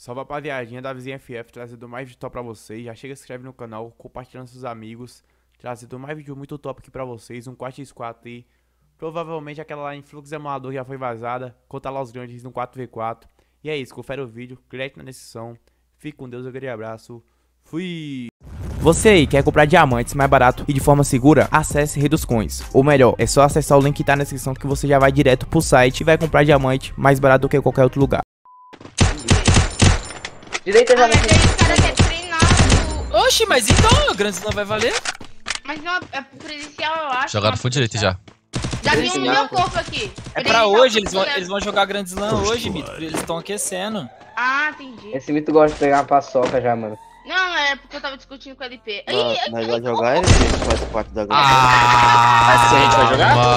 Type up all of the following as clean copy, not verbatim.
Salve rapaziadinha, Davizin FF, trazendo mais vídeo top pra vocês. Já chega, se inscreve no canal, compartilhando com seus amigos. Trazendo mais vídeo muito top aqui pra vocês, um 4x4 aí. Provavelmente aquela lá em Fluxo emulador já foi vazada, contra LOS GRANDES no 4v4. E é isso, confere o vídeo, crédito na descrição. Fique com Deus, um grande abraço, fui! Você aí quer comprar diamantes mais barato e de forma segura? Acesse Reidoscoins. Ou melhor, é só acessar o link que tá na descrição que você já vai direto pro site e vai comprar diamante mais barato do que em qualquer outro lugar. Direita já vai ter. Oxi, mas então a Grand Slam vai valer? Mas não, é prejudicial, eu acho. Jogado foi direito já. Já vi um no meu corpo aqui. É pra hoje, eles vão jogar Grand Slam hoje, Mito. Eles estão aquecendo. Ah, entendi. Esse Mito gosta de pegar uma paçoca já, mano. Não, é porque eu tava discutindo com o LP. Mas vai jogar ele? Faz parte da Grand Slam. Ah, a gente vai jogar? Mano.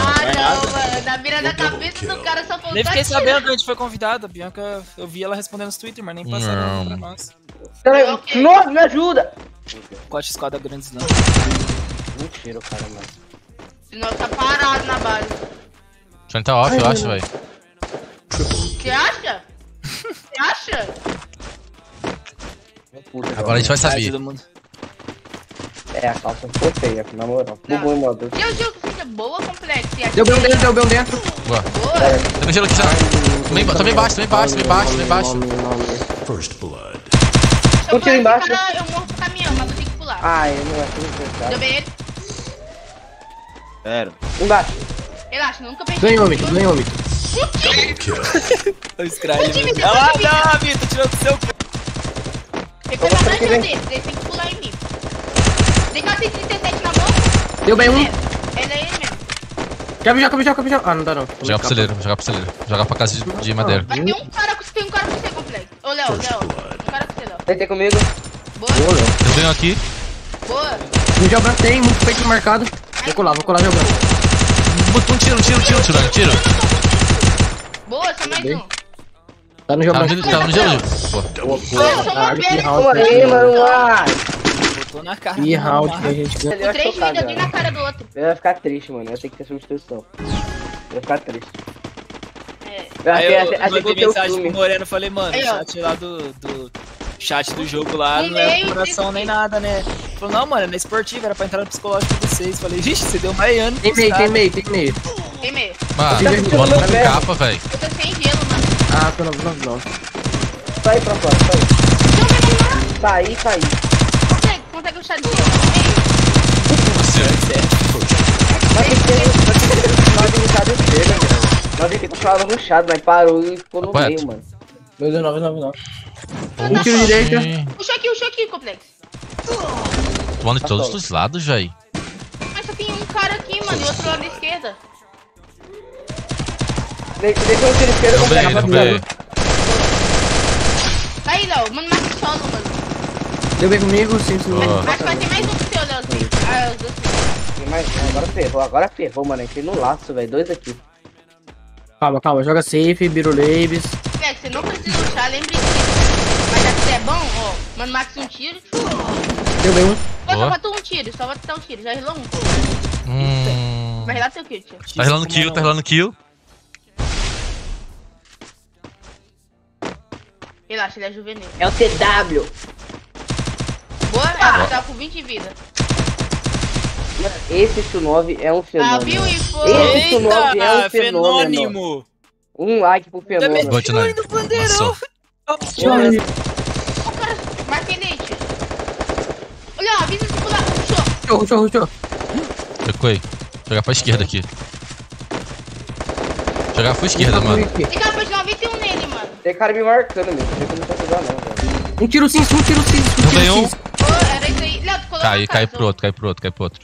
Ah, não, mano. Da mira da cabeça do cara só faltou. Nem fiquei sabendo que a gente foi convidado. A Bianca, eu vi ela respondendo no Twitter, mas nem passaram pra nós. Nossa, me ajuda! Cote escola da Grand Slam. Mentira, o cara, mano. Senão tá parado na base. O Johnny tá off, eu acho, velho. Você acha? Você acha? Agora a gente vai saber. É, a calça ficou feia, na moral. Bugou em modo. Meu Deus, que seja boa, complexa. Deu bem dentro, deu bem dentro. Boa. Deu gelo aqui, já. Tô bem baixo, tô bem baixo. First blood. Eu tiro embaixo. Eu morro pro caminhão, mas eu tenho que pular. Ah, eu não acho. Deu bem ele. Pera. Embaixo. Relaxa, nunca perdi. Ganhou, Mito, ganhou, Mito. O Scry. Vai lá, dá, Mito, tirou do seu. Tem que pular na dele, ele tem que pular em mim. Tem que bater 37 na mão. Deu bem um. Ele é ele mesmo. Cabijão. Ah, não dá não. Jogar pro celeiro, jogar pra casa de madeira. Mas tem um cara com você, completo. Ô, Léo. Um cara com você, Léo. Tentei comigo. Boa. Eu venho aqui. Boa. Um de branco tem, muito peito marcado. Vou colar meu branco. Um tiro. Boa, só mais um. Tá no jogo, botou na cara. E round que a gente ganhou. 3 vidas, alguém na cara do outro. Eu ia ficar triste, mano. Eu tenho que ter substituição. Eu ia ficar triste. É. Aí eu mandei mensagem pro Moreno, falei, mano, o chat lá do chat do jogo lá não é coração nem nada, né? Falou, não, mano, não é esportivo, era pra entrar no psicológico de vocês. Falei, vixe, você deu mais ano. Tem meio. Mano, tu manda muito capa, velho. Eu tô sem gelo, mano. Ah, tô 999. Sai pra fora, sai. Não, sai. Consegue o chá de gelo. Nós temos que continuar no chá, mas parou e ficou no meio, mano. Meu Deus, 999. Um tiro direita. Puxa aqui, complexo. Mano, de todos os lados, Jair. Mas só tem um cara aqui, mano, e outro lado da esquerda. Deixa eu esquerda com o aí, Léo, mano, marca solo, mano. Deu bem comigo, sim, senhor. Acho que vai ter mais um pro seu, Léozinho. Ah, os dois. Tem mais um, agora ferrou, mano. Entrei no laço, velho. 2 aqui. Calma. Joga safe, biruleibes. Velho, você não precisa lutar, lembre disso. Mas já que você é bom, ó. Mano, marca um tiro. Deu bem um. Pô, só falta um tiro, só falta um tiro. Já relou um. Vai relar seu kill, tio. Tá relando kill. Relaxa, ele é juvenil. É o TW. Boa, ele tá com 20 vidas. Esse Q9 é um fenômeno. Ah, viu isso? Esse Q9 é um fenômeno. Um like pro fenômeno. Bote na do bandeirão. O cara, marquei nele. Olha, avisa se pular. Rushou. Recuei. Jogar pra esquerda aqui. Jogar pra esquerda, mano. Tem cara pra 91 nele, mano. Tem cara me marcando, meu. Não tá ajudando, não, velho. Um tiro sim. Eu ganhei um. Era isso aí. Léo, tu colocou. Cai pro outro.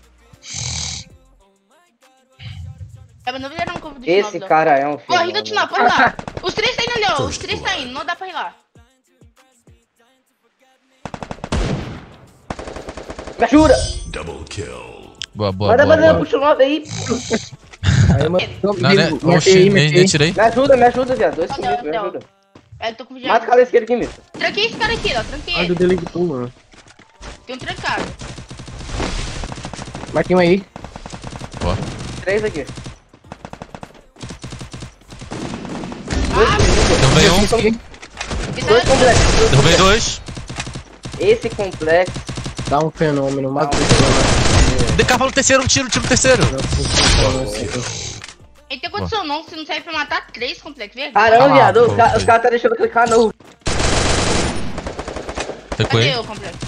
É, mas não viraram um combo de novo. Esse cara é um filho. Ó, rindo de novo, pode lá. Os três tá indo, Léo. Não dá pra ir lá. Me ajuda! Double kill. Boa. Puxa o 9 aí. Aí, mano, nem tirei. Me ajuda, viado. 2 comigo, me ajuda. É, tô com vigilante. Mata o cara esquerdo aqui, Mito. Tranquei esse cara aqui, ó. Tranquei ele. Tem um trancado. Marquei um aí. Ó. 3 aqui. Ah, meu Deus. Dois complexos. Derrubei dois. Esse complexo dá um fenômeno, mata o fenômeno. Decapa no terceiro, tiro no terceiro. Ele tem condição não, você não serve pra matar três complexos, velho. Caramba, viado, os caras tá deixando clicar não. Cadê o complexo?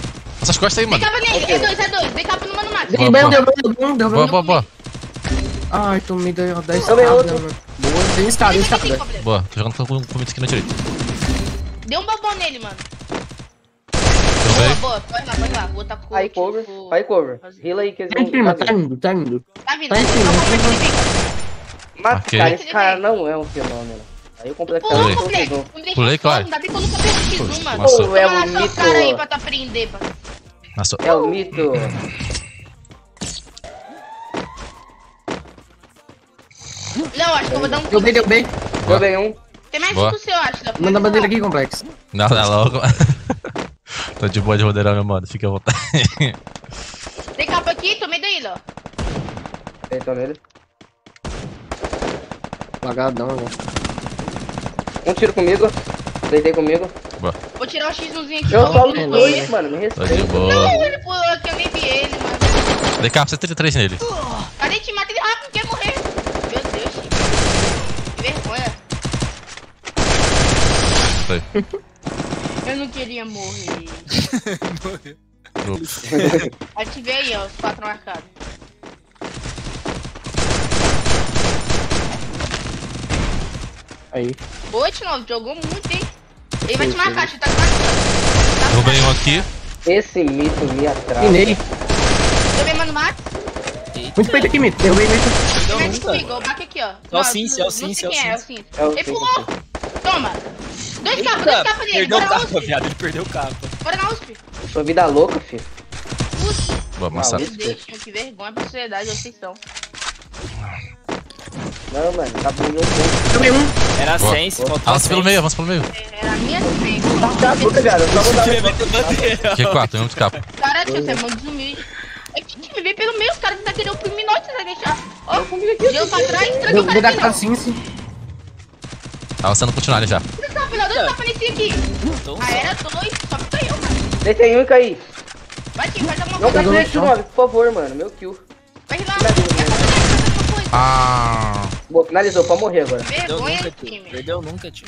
Essas costas aí, mano. Decapa nele, é dois. Decapa no mano mata. Boa. Ai, tu me deu 10 escadas, mano. Boa, tem escada, Boa, tô jogando com muito aqui na direita. Deu um babão nele, mano. Boa, pode lá. Vou tá com cover. Heal aí, que eles vão... Tá indo. Tá vindo. Mata o cara, esse cara não é um fenômeno. Aí eu completei. Pulei, claro. Ainda bem que eu nunca perdi X1, mano. Pô, é o mito. Cara aí pra tu aprender, é o mito. Não, acho que eu vou dar um... Deu bem. Boa. Deu bem um. Tem mais que o seu, acho. Manda a bandeira aqui, complexo. Não, dá logo. Tô de boa de rodeirar, meu mano. Fica à vontade. Tem capa aqui? Tomei daí, Ló. Tem, tô nele. Lagadão, mano. Um tiro comigo. Deitei comigo. Boa. Vou tirar o X1zinho aqui. Eu solo os dois, mano. Me respeita. Tô de boa. Não, ele pulou aqui. Eu nem vi ele, mano. Tem capa, 133 nele. Cadê te mata ele rápido? Quer morrer? Eu não queria morrer. Ativei aí, ó, os 4 marcados. Aí. Boa, Tino, jogou muito, hein? Ele vai te marcar, ele tá te marcando. Roubei um aqui. Esse mito me atrai. Pinei. Também, mano, mata. Muito peito aqui, mito. Derrubei mito. Mete comigo, ó, bate aqui, ó. É o Sim. Ele pulou. Toma. Dois capas nele, bora na USP. Ele perdeu o capa. Bora na USP. Sua vida louca, filho. USP. Vamos amassar. Que vergonha pra sociedade, vocês são. Não, mano, tá bom. Eu era sense. Avança pelo meio, Era a minha sense. Tá louca, cara. Q4, tem um de capa. Cara, tio, você é muito desumilde. Eu tinha que me ver pelo meio, os caras tá querendo oprimir nós, você vai deixar. Ó, deu pra trás, tranquei o cara. Vou dar pra sense. Tá avançando pro Tinalha já. Dois capas nesse aqui. Ah, era dois, só que caiu, cara. Deitei um e caí. Vai aqui, faz alguma coisa. Não cai direito, mano, por favor, mano. Meu kill. Vai lá, faz alguma coisa. Ah. Boa, finalizou, pode morrer agora. Vergonha do time. Perdeu nunca, tio.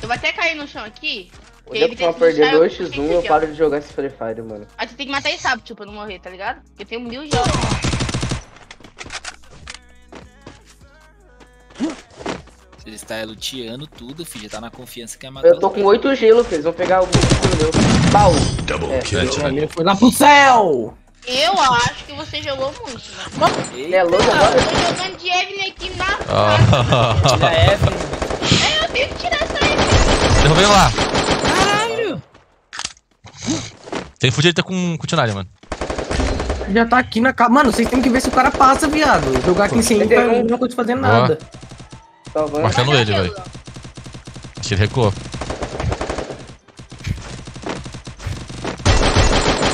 Eu vou até cair no chão aqui. Eu devo pra perder 2x1, eu paro de jogar esse Free Fire, mano. Ah, tu tem que matar esse sapo, tipo, pra não morrer, tá ligado? Porque eu tenho 1000 jogos. Ele está luteando tudo, filho. Já tá na confiança que é matar. Eu tô com 8 gelo, filho. Eles vão pegar o meu. Pau! Double kill. Foi lá pro céu! Eu acho que você jogou muito, mano. Ele é louco agora? Eu tô jogando de Evelyn aqui na casa. Tira a Evelyn. É, eu tenho que tirar essa Evelyn. Derrubei lá. Caralho! Tem que fugir, ele tá com continuidade, mano. Já tá aqui na casa. Mano, vocês tem que ver se o cara passa, viado. Jogar aqui em cima não tô te fazendo nada. Marcando ele, velho. Acho que ele recuou.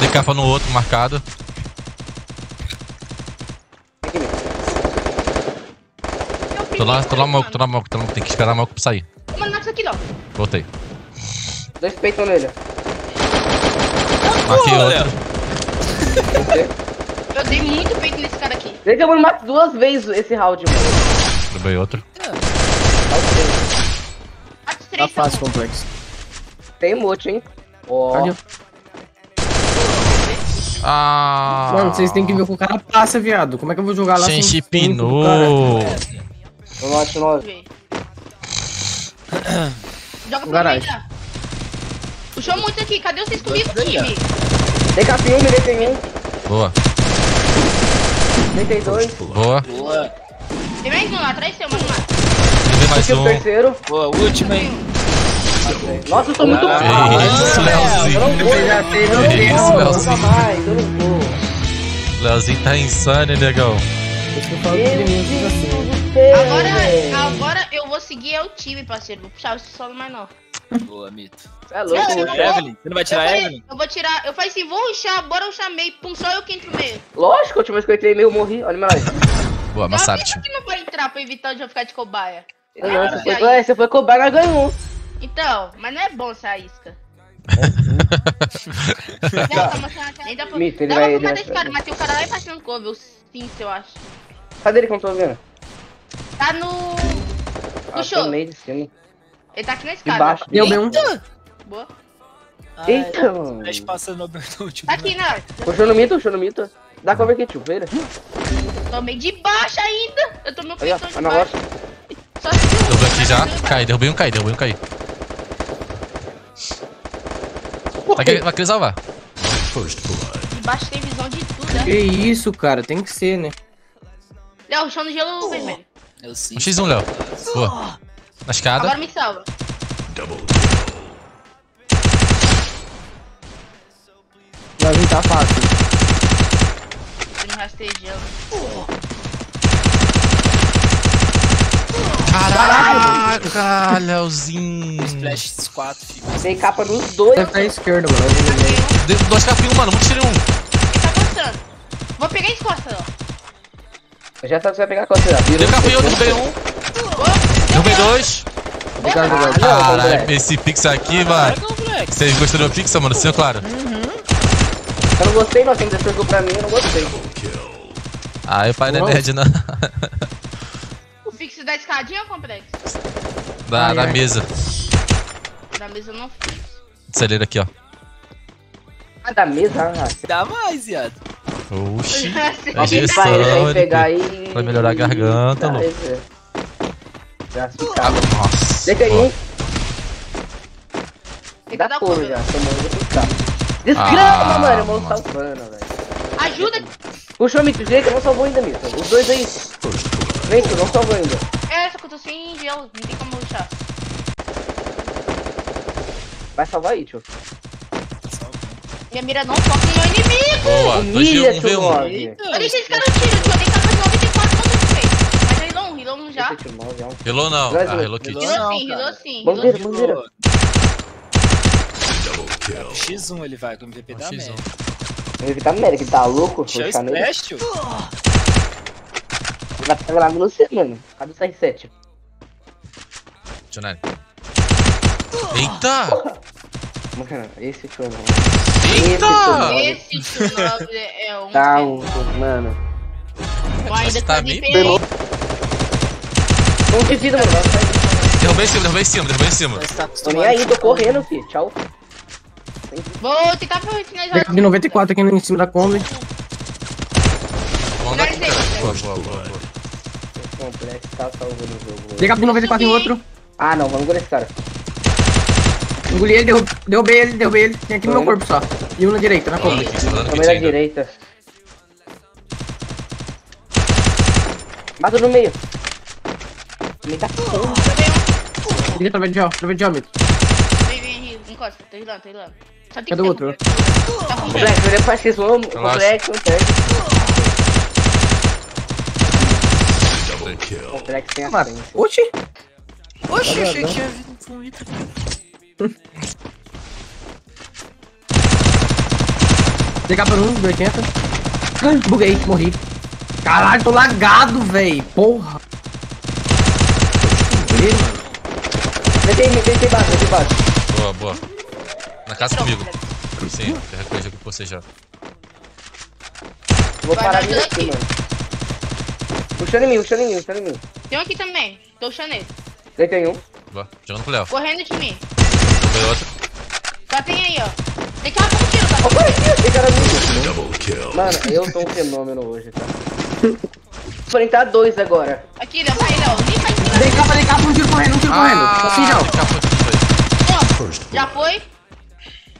Dei capa no outro, marcado. Tô lá, Malco. Tem que esperar a Malco pra sair. Mano, mata isso aqui, ó. Voltei. Dois peitos nele. Matei outro. Eu dei muito peito nesse cara aqui. Ele acabou de matar 2 vezes esse round, mano. Derrubei outro. Tá fácil, complexo. Tem emote, hein? Ó. Ah. Mano, vocês tem que ver que o cara passa, viado. Como é que eu vou jogar lá sem chipino? Vamos lá, 9. Joga pro garagem. Puxou muito aqui. Cadê vocês comigo, time? Tem capinho, me detém um. Boa. Deitei 2. Boa. Tem mais um lá atrás, seu, mano. Mais um. Terceiro. Boa, última, hein. Nossa, eu tô muito mal. Eu não vou. Leozinho tá insano, hein, negão. Agora eu vou seguir o time, parceiro. Vou puxar esse solo mais não. Boa, mito. É louco, Evelyn. Você não vai tirar Evelyn? Eu vou tirar. Eu falei assim, vou rushar, bora rushar meio. Pum, só eu que entro meio. Lógico, a última vez que eu entrei meio, eu morri. Olha minha live. Boa, mas sabe, que não vai entrar pra evitar de eu ficar de cobaia. Não, você foi cobaia, nós ganhamos. Então, mas não é bom essa isca. Ainda por cima desse cara, mas tem um cara lá embaixo no cover, o Cinco, eu acho. Cadê ele que eu não tô vendo? Tá no show. Tá meio de cima. Ele tá aqui na escada. Deu mesmo. Boa. Eita, mano. Tá aqui, não. Puxou no mito. Dá cover aqui, tio, veira. Tomei de baixo ainda. Eu tomei um peitão de baixo. Só se eu... Derrubei aqui já. Derrubei um, cai. Vai querer salvar. De baixo tem visão de tudo, né? Que isso, cara. Tem que ser, né? Léo, chão no gelo vermelho. Eu sim. Um x1, Léo. Boa. Na escada. Agora me salva. Vai vir, tá fácil. Rastejando. Caraca, Léozinho. Splash 4, filho. Tem capa nos dois. Deve estar à esquerda, mano. Deu 2 capinhos, mano. Vamos tirar um. Ele tá coçando. Vou pegar esse coçando, ó. Eu já sabe que você vai pegar a coçando. Deu capinho, derrubei um. Derrubei 2. Caralho, esse Pixar aqui, mano. Vocês gostaram do Pixar, mano? Sim, claro. Eu não gostei, mas quem desceu pra mim, eu não gostei. Ah, o pai não é nerd, não. O fixo da escadinha ou o complexo? Da mesa. Da mesa eu não fiz. Celeiro aqui, ó. Ah, da mesa? Dá mais, viado. Oxi. Vai pegar aí. Vai melhorar a garganta, louco. Nossa. Deixa aí. Dá da cor já, tomou de ficar. Desgrama, mano, eu vou salvando, velho. Ajuda! Puxa o mito, direito, eu não salvou ainda, mito. Os dois aí. Vem, tu não salvou ainda. É, só que eu tô sem gelo, não tem como lutar. Vai salvar aí, tio. Minha mira não toca em um inimigo! Boa, humilha, tio, mano. Olha esse cara no tiro, tio. Tem capa de 94 contra o peito. Mas rilou já. Rilou não, rilou kit. Rilou sim. Bandeira. X1 ele vai, com o MVP da América. MVP da América, ele tá louco? Show Splash, tio? Ele vai lá no C, mano. Cadê o CR7? Jonari. Eita! Mano, esse tio não. Eita! Esse tio é um... Tá um, mano. Você tá bem? Não te vira, mano. Derrubei em cima. Tô nem aí, tô correndo, filho. Tchau. Vou tentar finalizar. De 94 aqui em cima da Kombi. Boa. O complexo tá salvando o jogo. Tem capa de 94 em outro. Ah, não, vamos engolir esse cara. Engoli ele, derrubei ele. Tem aqui no meu corpo só. E um na direita, na Kombi. Tomei na direita. Mata no meio. Ele tá foda. Ele travei de gel, mito. Vem, encosta, tô rilando. Cadê o outro? Tá com complexo, ele faz isso, complexo tem a frente. Oxi, achei que ia vir um. Pegar por um, 80. Buguei, morri. Caralho, tô lagado, véi. Porra. Vem baixo. Boa. Na casa comigo. Sim, eu reconheço aqui por você já. Vou parar de aqui, mano. Puxando em mim. Tem um aqui também, tô puxando ele. Deitei um. Boa, jogando pro Léo. Correndo de mim. Tem outro. Tá, tem aí, ó. Tem que dar um tiro, tá? Tem cara muito. Mano, eu tô um fenômeno hoje, tá? Enfrentar 2 agora. Aqui, Léo, vai, Léo. Vem cá, um tiro correndo. Assim, já. Já foi?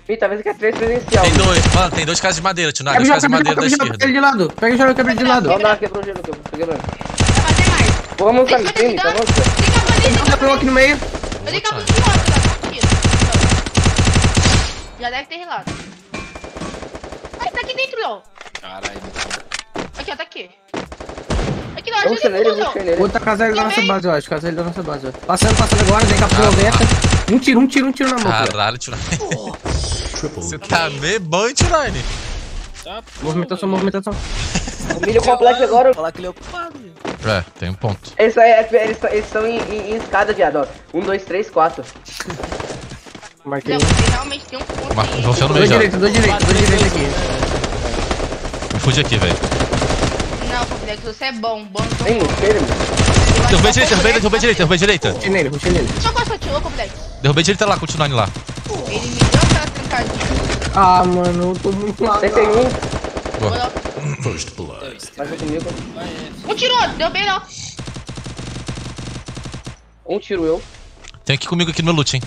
Ih, talvez que é 3 presencial. Tem 2, mano, tem 2 casas de madeira, tio. Tem 2 casas de madeira da esquerda. Pega de lado, pega o gelo. Não dá, quebrou o gelo, quebrou. Vai fazer mais. Vamos lá, tem que avançar. Aqui no meio. Eu dei capa de lado, já deve ter relado. Ai, tá aqui dentro, Léo. Caralho. Aqui, ó, tá aqui. Aqui, Léo, ajuda ele. Outra casa é da nossa base, eu acho. Passando agora, dei capa de lado. Um tiro na mão. Caralho, Tiraine. Você tá meio bom, Tiraine. Movimentação. Humilha o complexo agora. Falar que ele é ocupado. É, tem um ponto. Isso aí, eles estão em escada, viado. 1, 2, 3, 4. Marquei. Não, realmente tem um ponto. Marquei. Você não veio. Dois direito aqui. Me fude aqui, velho. Não, Foflex, você é bom. Bom, então. Derrubei direita. Puxei nele. Só quase atirou, Foflex. Derrubei direita lá, continuando lá. Ele me deu aquela trancadinha. Ah, mano, eu tô muito mal. 31. Boa. First blood. Um tirou, deu bem não. Um tiro eu. Tem aqui comigo aqui no loot, hein.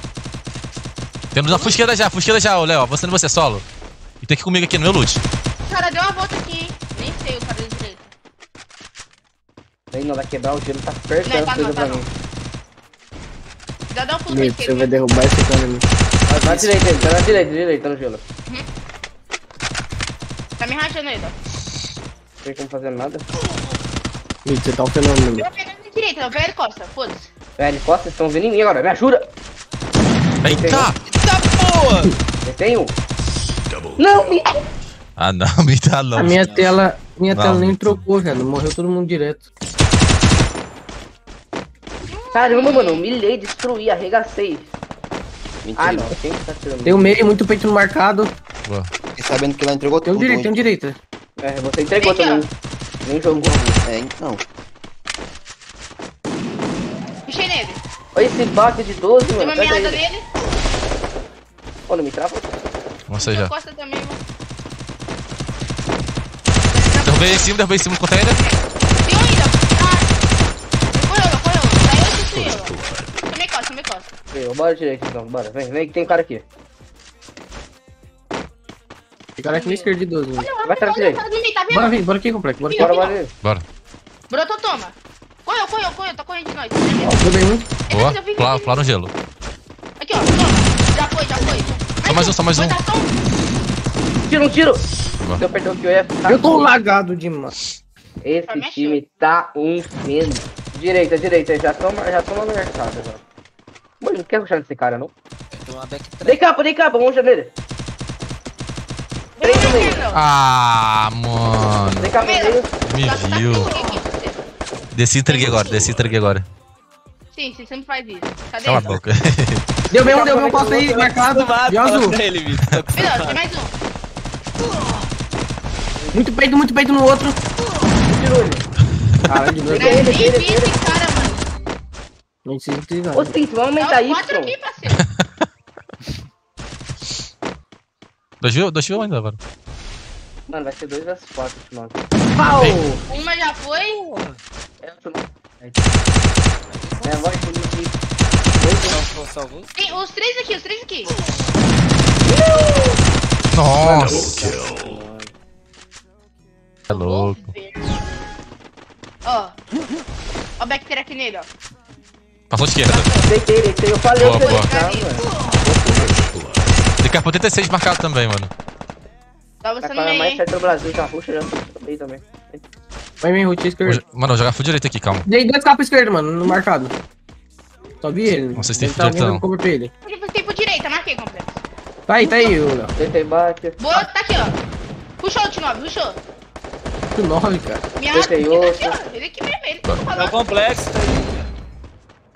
Temos uma fusqueira já, ô Léo. Você não vai ser solo. E tem aqui comigo aqui no meu loot. O cara deu uma volta aqui, hein. Nem sei o cara da direita. Aí não vai quebrar o gelo, tá apertando coisa pra mim. Já dá um pulo esquerdo. Você vai derrubar esse cara ali. Vai direita, ele tá na direita, no gelo. Tá me rachando aí, ó. Não tem como fazer nada. Mito, você tá um fenômeno. Eu vou pegar na direita, velho Costa, foda-se. Velho Costa, vocês estão vendo em mim agora, me ajuda! Eita! Eita porra! Eu tenho um. Não, Mito! Ah não, Mito tá longe. A minha tela nem trocou, velho. Morreu todo mundo direto. Caramba, mano, humilhei, destruí, arregacei. Mentira. Ah não, quem tá tirando? Tem um meio, muito peito no marcado. Boa. Sabendo que lá entregou tudo. Tem um direita. É, você entregou também. Nem jogou. É, então. Puxei nele. Olha esse bug de 12, mano. Tem uma mirada nele. Pô, não me trava. Nossa, já. Derrubei em cima do container. Tem um ainda. Foi ouro. Tomei costa. Veio, bora direito então, bora. Vem que tem um cara aqui. O cara aqui na esquerda de 12. Vai atrás direito. Bora aqui, complexo. Bora. Brotou, toma. Correu, tá correndo de nós. Boa, claro no gelo. Aqui, ó, toma. Já foi. Só mais um. Tiro. Eu tô lagado demais. Esse time tá um feno. Direita. Já toma no mercado agora. Mano, não quer rushar nesse cara, não? Dei capa, vamos já nele. Ah, mano. Me viu. Desci e entreguei agora. Sim, você sempre faz isso. Cadê? Cala a boca. Deu um passo aí, marcado. E azul. Melhor, tem mais um. Muito peito no outro. Tirou ele. Caralho, de novo. É difícil, cara, mano. Não sei o que. Ô, Cinto, vamos aumentar isso. 4 aqui, parceiro. 2 mil ainda, mano. Mano, vai ser 2 às 4, mano. Pau! Uma já foi? É, vai comigo. Tem os três aqui. Nossa! É louco. Ó o backter aqui nele, ó. Passou de esquerda. Deitei, eu falei que eu ia ficar, mano. Deca por 36 marcado também, mano. Tá você no meio, hein? Tá Brasil, tá ruxa, já também. Vai meio root esquerdo. Mano, eu jogar full direito aqui, calma. Dei 2 capas esquerdo, mano, no marcado. Só vi ele. Vocês têm full direitão. Tem full direita, marquei completo. Tá aí, Léo. Tentei bate. Boa, tá aqui, ó. Puxou o T9, puxou. T9, cara. Minha arma, ele aqui mesmo, ele que eu tô falando. É o complexo, tá aí.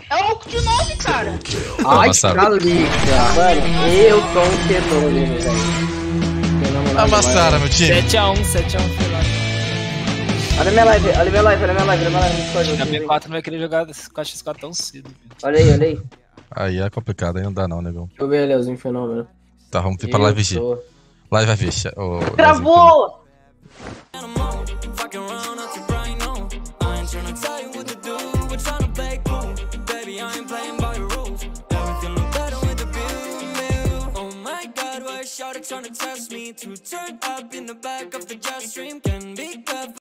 É o de 9, cara. Ai, calica. Mano, eu tô um fenômeno, velho. Amassaram, meu time. 7x1. Olha minha live. A B4 não vai querer jogar 4x4 tão cedo. Olha aí. Aí é complicado, aí não dá não, negão. Deixa eu ver, Leozinho, fenômeno. Tá, vamos ir pra live G. Live vai fechar. Travou! Trying to test me to turn up in the back of the jet stream can be covered.